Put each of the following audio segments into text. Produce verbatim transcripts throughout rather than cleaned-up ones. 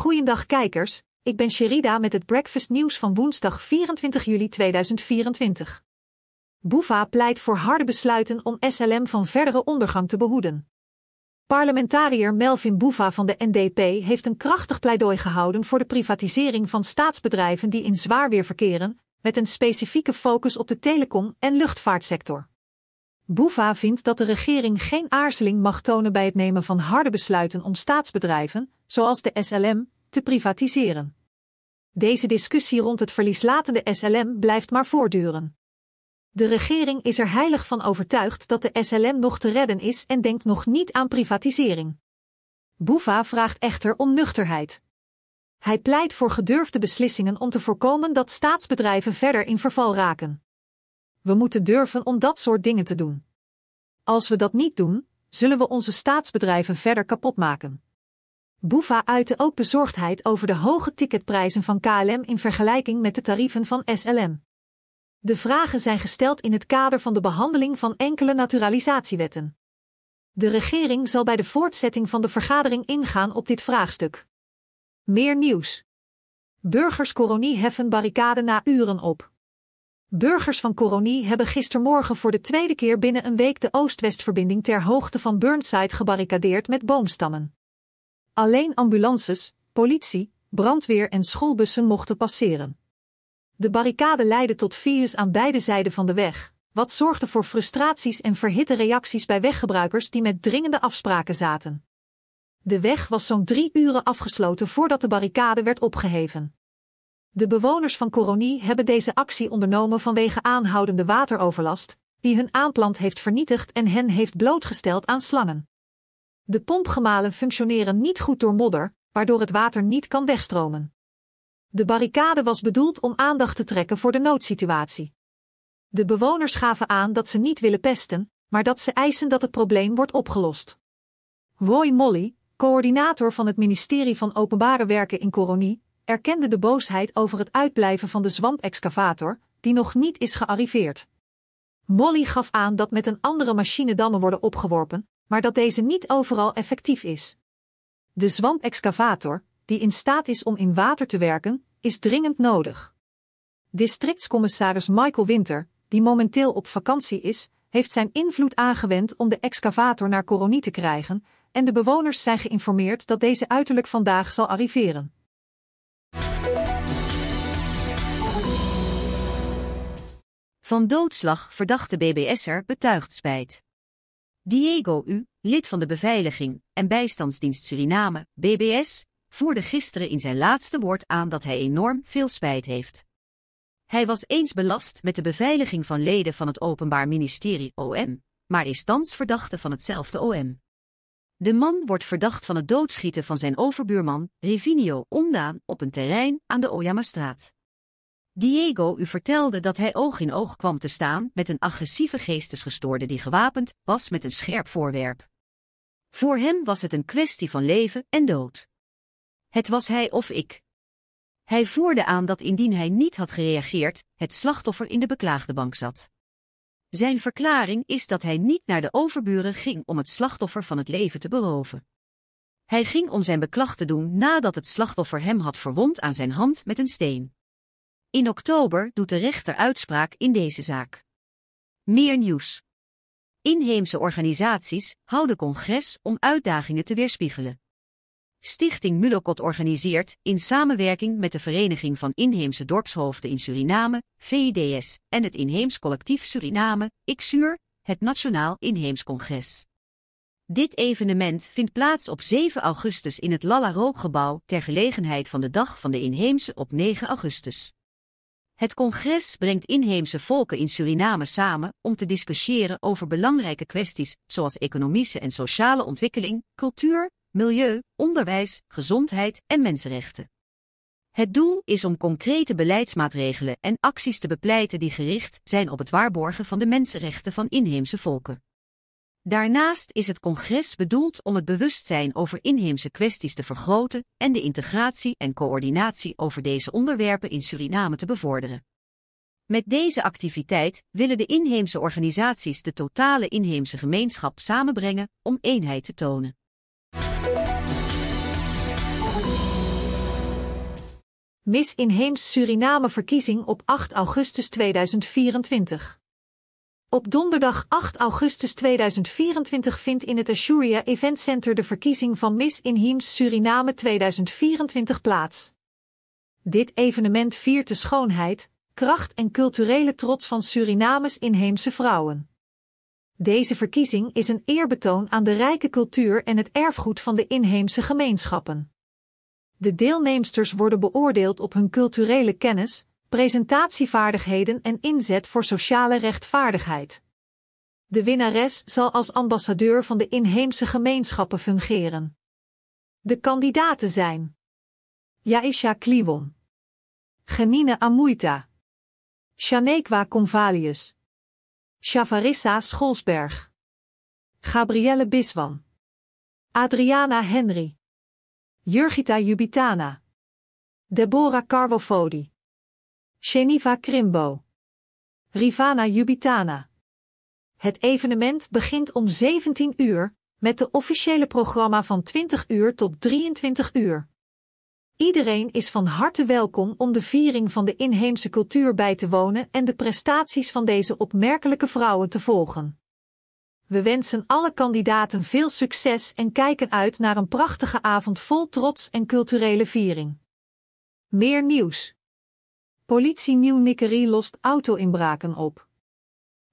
Goeiedag kijkers, ik ben Sherida met het Breakfast Nieuws van woensdag vierentwintig juli tweeduizend vierentwintig. Boeva pleit voor harde besluiten om S L M van verdere ondergang te behoeden. Parlementariër Melvin Boeva van de N D P heeft een krachtig pleidooi gehouden voor de privatisering van staatsbedrijven die in zwaar weer verkeren, met een specifieke focus op de telecom- en luchtvaartsector. Boeva vindt dat de regering geen aarzeling mag tonen bij het nemen van harde besluiten om staatsbedrijven, zoals de S L M, te privatiseren. Deze discussie rond het verlieslatende S L M blijft maar voortduren. De regering is er heilig van overtuigd dat de S L M nog te redden is en denkt nog niet aan privatisering. Boeva vraagt echter om nuchterheid. Hij pleit voor gedurfde beslissingen om te voorkomen dat staatsbedrijven verder in verval raken. We moeten durven om dat soort dingen te doen. Als we dat niet doen, zullen we onze staatsbedrijven verder kapot maken. Boeva uitte ook bezorgdheid over de hoge ticketprijzen van K L M in vergelijking met de tarieven van S L M. De vragen zijn gesteld in het kader van de behandeling van enkele naturalisatiewetten. De regering zal bij de voortzetting van de vergadering ingaan op dit vraagstuk. Meer nieuws. Burgers Coronie heffen barricade na uren op. Burgers van Coronie hebben gistermorgen voor de tweede keer binnen een week de Oost-Westverbinding ter hoogte van Burnside gebarricadeerd met boomstammen. Alleen ambulances, politie, brandweer en schoolbussen mochten passeren. De barricade leidde tot files aan beide zijden van de weg, wat zorgde voor frustraties en verhitte reacties bij weggebruikers die met dringende afspraken zaten. De weg was zo'n drie uren afgesloten voordat de barricade werd opgeheven. De bewoners van Coronie hebben deze actie ondernomen vanwege aanhoudende wateroverlast, die hun aanplant heeft vernietigd en hen heeft blootgesteld aan slangen. De pompgemalen functioneren niet goed door modder, waardoor het water niet kan wegstromen. De barricade was bedoeld om aandacht te trekken voor de noodsituatie. De bewoners gaven aan dat ze niet willen pesten, maar dat ze eisen dat het probleem wordt opgelost. Roy Molly, coördinator van het ministerie van Openbare Werken in Coronie, erkende de boosheid over het uitblijven van de zwampexcavator, die nog niet is gearriveerd. Molly gaf aan dat met een andere machine dammen worden opgeworpen, maar dat deze niet overal effectief is. De zwampexcavator, die in staat is om in water te werken, is dringend nodig. Districtscommissaris Michael Winter, die momenteel op vakantie is, heeft zijn invloed aangewend om de excavator naar Coronie te krijgen en de bewoners zijn geïnformeerd dat deze uiterlijk vandaag zal arriveren. Van doodslag verdachte B B S'er betuigt spijt. Diego U, lid van de Beveiliging en Bijstandsdienst Suriname, B B S, voerde gisteren in zijn laatste woord aan dat hij enorm veel spijt heeft. Hij was eens belast met de beveiliging van leden van het Openbaar Ministerie O M, maar is thans verdachte van hetzelfde O M. De man wordt verdacht van het doodschieten van zijn overbuurman, Rivinio Ondaan, op een terrein aan de Oyama-straat. Diego U vertelde dat hij oog in oog kwam te staan met een agressieve geestesgestoorde die gewapend was met een scherp voorwerp. Voor hem was het een kwestie van leven en dood. Het was hij of ik. Hij voerde aan dat indien hij niet had gereageerd, het slachtoffer in de beklaagde bank zat. Zijn verklaring is dat hij niet naar de overburen ging om het slachtoffer van het leven te beroven. Hij ging om zijn beklag te doen nadat het slachtoffer hem had verwond aan zijn hand met een steen. In oktober doet de rechter uitspraak in deze zaak. Meer nieuws. Inheemse organisaties houden congres om uitdagingen te weerspiegelen. Stichting Mullekot organiseert, in samenwerking met de Vereniging van Inheemse Dorpshoofden in Suriname, V I D S, en het Inheems Collectief Suriname, I X U R, het Nationaal Inheems Congres. Dit evenement vindt plaats op zeven augustus in het Lala Rookgebouw ter gelegenheid van de Dag van de Inheemse op negen augustus. Het congres brengt inheemse volken in Suriname samen om te discussiëren over belangrijke kwesties zoals economische en sociale ontwikkeling, cultuur, milieu, onderwijs, gezondheid en mensenrechten. Het doel is om concrete beleidsmaatregelen en acties te bepleiten die gericht zijn op het waarborgen van de mensenrechten van inheemse volken. Daarnaast is het congres bedoeld om het bewustzijn over inheemse kwesties te vergroten en de integratie en coördinatie over deze onderwerpen in Suriname te bevorderen. Met deze activiteit willen de inheemse organisaties de totale inheemse gemeenschap samenbrengen om eenheid te tonen. Miss Inheems Suriname verkiezing op acht augustus tweeduizend vierentwintig. Op donderdag acht augustus tweeduizend vierentwintig vindt in het Assuria Event Center de verkiezing van Miss Inheems Suriname tweeduizend vierentwintig plaats. Dit evenement viert de schoonheid, kracht en culturele trots van Surinames inheemse vrouwen. Deze verkiezing is een eerbetoon aan de rijke cultuur en het erfgoed van de inheemse gemeenschappen. De deelnemsters worden beoordeeld op hun culturele kennis, presentatievaardigheden en inzet voor sociale rechtvaardigheid. De winnares zal als ambassadeur van de inheemse gemeenschappen fungeren. De kandidaten zijn Jaisha Kliwon, Genine Amuita, Shanequa Convalius, Shavarissa Scholsberg, Gabrielle Biswan, Adriana Henry, Jurgita Jubitana, Deborah Karwofodi, Sheniva Krimbo, Rivana Jubitana. Het evenement begint om zeventien uur, met de officiële programma van twintig uur tot drieëntwintig uur. Iedereen is van harte welkom om de viering van de inheemse cultuur bij te wonen en de prestaties van deze opmerkelijke vrouwen te volgen. We wensen alle kandidaten veel succes en kijken uit naar een prachtige avond vol trots en culturele viering. Meer nieuws. Politie Nieuw-Nickerie lost auto-inbraken op.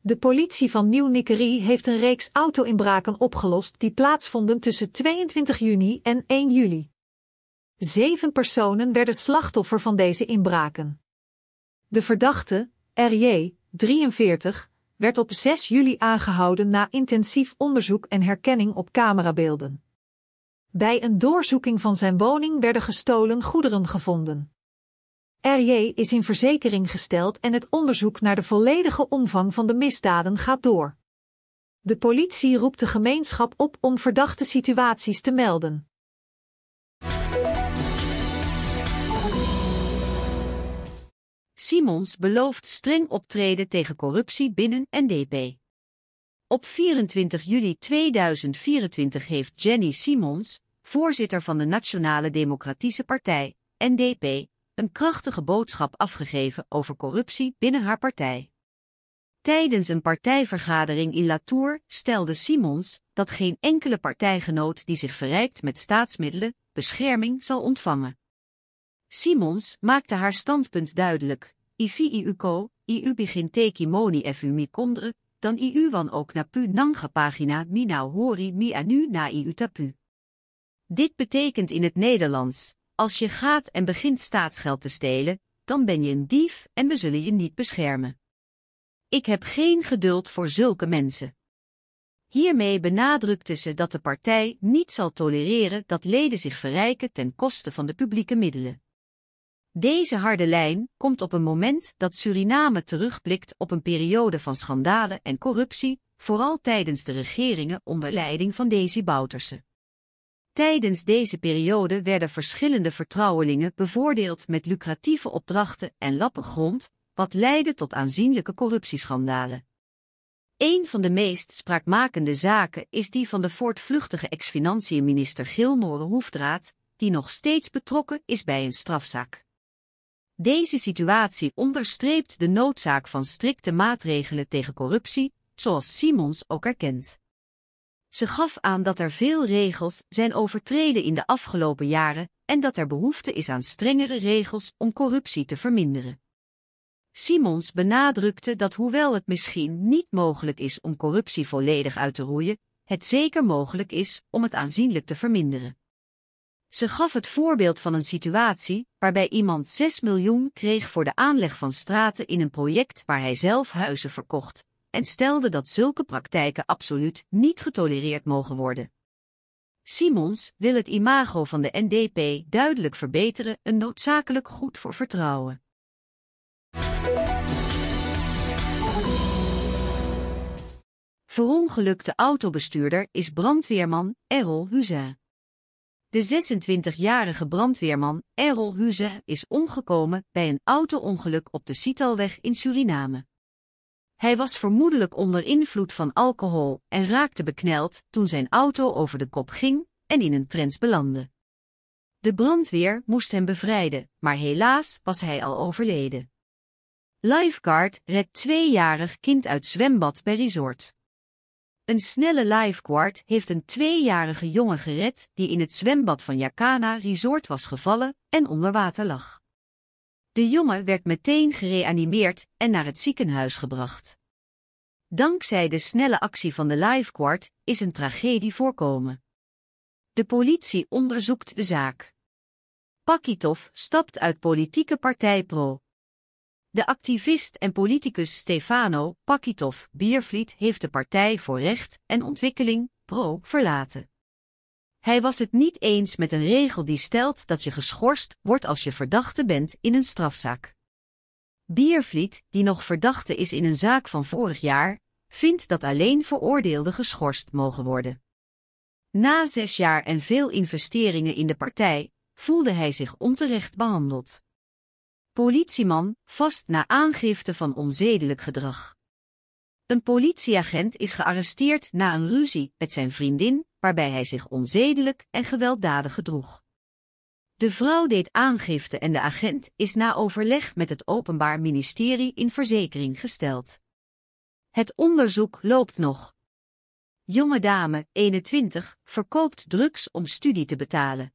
De politie van Nieuw-Nickerie heeft een reeks auto-inbraken opgelost die plaatsvonden tussen tweeëntwintig juni en één juli. Zeven personen werden slachtoffer van deze inbraken. De verdachte, R J, drieënveertig, werd op zes juli aangehouden na intensief onderzoek en herkenning op camerabeelden. Bij een doorzoeking van zijn woning werden gestolen goederen gevonden. R J is in verzekering gesteld en het onderzoek naar de volledige omvang van de misdaden gaat door. De politie roept de gemeenschap op om verdachte situaties te melden. Simons belooft streng optreden tegen corruptie binnen N D P. Op vierentwintig juli tweeduizend vierentwintig heeft Jenny Simons, voorzitter van de Nationale Democratische Partij, N D P, een krachtige boodschap afgegeven over corruptie binnen haar partij. Tijdens een partijvergadering in Latour stelde Simons dat geen enkele partijgenoot die zich verrijkt met staatsmiddelen bescherming zal ontvangen. Simons maakte haar standpunt duidelijk. Ifi iuko, iu begin teki moni efu mi kondre, dan iu wan ook na pu nanga pagina mi nou hori mi anu na iu tapu. Dit betekent in het Nederlands, als je gaat en begint staatsgeld te stelen, dan ben je een dief en we zullen je niet beschermen. Ik heb geen geduld voor zulke mensen. Hiermee benadrukte ze dat de partij niet zal tolereren dat leden zich verrijken ten koste van de publieke middelen. Deze harde lijn komt op een moment dat Suriname terugblikt op een periode van schandalen en corruptie, vooral tijdens de regeringen onder leiding van Desi Bouterse. Tijdens deze periode werden verschillende vertrouwelingen bevoordeeld met lucratieve opdrachten en lappen grond, wat leidde tot aanzienlijke corruptieschandalen. Een van de meest spraakmakende zaken is die van de voortvluchtige ex-financiënminister Gilmore Hoefdraat, die nog steeds betrokken is bij een strafzaak. Deze situatie onderstreept de noodzaak van strikte maatregelen tegen corruptie, zoals Simons ook erkent. Ze gaf aan dat er veel regels zijn overtreden in de afgelopen jaren en dat er behoefte is aan strengere regels om corruptie te verminderen. Simons benadrukte dat hoewel het misschien niet mogelijk is om corruptie volledig uit te roeien, het zeker mogelijk is om het aanzienlijk te verminderen. Ze gaf het voorbeeld van een situatie waarbij iemand zes miljoen kreeg voor de aanleg van straten in een project waar hij zelf huizen verkocht, en stelde dat zulke praktijken absoluut niet getolereerd mogen worden. Simons wil het imago van de N D P duidelijk verbeteren, een noodzakelijk goed voor vertrouwen. Verongelukte autobestuurder is brandweerman Errol Huzé. De zesentwintigjarige brandweerman Errol Huzé is omgekomen bij een auto-ongeluk op de Sitalweg in Suriname. Hij was vermoedelijk onder invloed van alcohol en raakte bekneld toen zijn auto over de kop ging en in een trens belandde. De brandweer moest hem bevrijden, maar helaas was hij al overleden. Lifeguard redt tweejarig kind uit zwembad bij resort. Een snelle lifeguard heeft een tweejarige jongen gered die in het zwembad van Jacana Resort was gevallen en onder water lag. De jongen werd meteen gereanimeerd en naar het ziekenhuis gebracht. Dankzij de snelle actie van de lifeguard is een tragedie voorkomen. De politie onderzoekt de zaak. Pakitov stapt uit politieke partij Pro. De activist en politicus Stefano Pakitov Biervliet heeft de Partij voor Recht en Ontwikkeling, Pro, verlaten. Hij was het niet eens met een regel die stelt dat je geschorst wordt als je verdachte bent in een strafzaak. Biervliet, die nog verdachte is in een zaak van vorig jaar, vindt dat alleen veroordeelden geschorst mogen worden. Na zes jaar en veel investeringen in de partij, voelde hij zich onterecht behandeld. Politieman vast na aangifte van onzedelijk gedrag. Een politieagent is gearresteerd na een ruzie met zijn vriendin, waarbij hij zich onzedelijk en gewelddadig gedroeg. De vrouw deed aangifte en de agent is na overleg met het Openbaar Ministerie in verzekering gesteld. Het onderzoek loopt nog. Jonge dame, eenentwintig, verkoopt drugs om studie te betalen.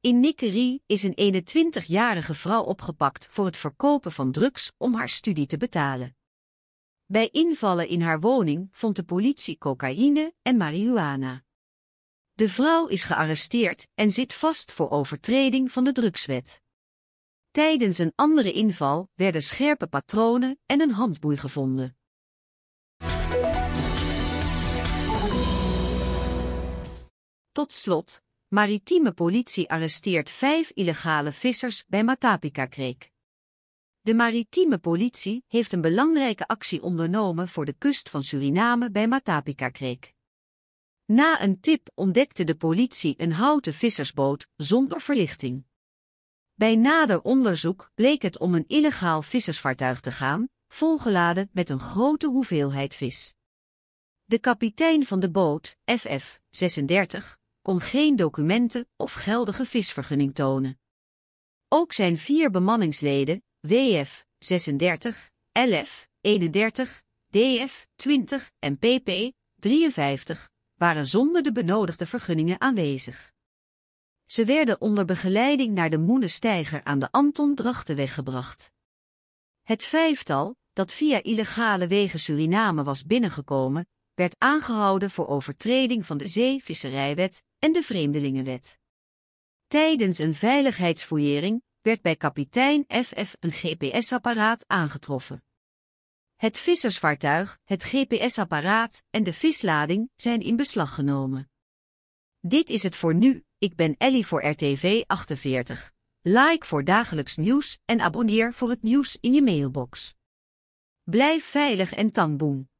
In Nieuw-Nickerie is een eenentwintigjarige vrouw opgepakt voor het verkopen van drugs om haar studie te betalen. Bij invallen in haar woning vond de politie cocaïne en marihuana. De vrouw is gearresteerd en zit vast voor overtreding van de drugswet. Tijdens een andere inval werden scherpe patronen en een handboei gevonden. Tot slot, maritieme politie arresteert vijf illegale vissers bij Matapika-kreek. De maritieme politie heeft een belangrijke actie ondernomen voor de kust van Suriname bij Matapika-kreek. Na een tip ontdekte de politie een houten vissersboot zonder verlichting. Bij nader onderzoek bleek het om een illegaal vissersvaartuig te gaan, volgeladen met een grote hoeveelheid vis. De kapitein van de boot, F F zesendertig, kon geen documenten of geldige visvergunning tonen. Ook zijn vier bemanningsleden, W F zesendertig, L F eenendertig, D F twintig en P P drieënvijftig, waren zonder de benodigde vergunningen aanwezig. Ze werden onder begeleiding naar de Moenesteiger aan de Anton Drachtenweg gebracht. Het vijftal, dat via illegale wegen Suriname was binnengekomen, werd aangehouden voor overtreding van de zeevisserijwet en de vreemdelingenwet. Tijdens een veiligheidsfouillering werd bij kapitein F F een G P S-apparaat aangetroffen. Het vissersvaartuig, het G P S-apparaat en de vislading zijn in beslag genomen. Dit is het voor nu. Ik ben Ellie voor R T V achtenveertig. Like voor dagelijks nieuws en abonneer voor het nieuws in je mailbox. Blijf veilig en tangboen.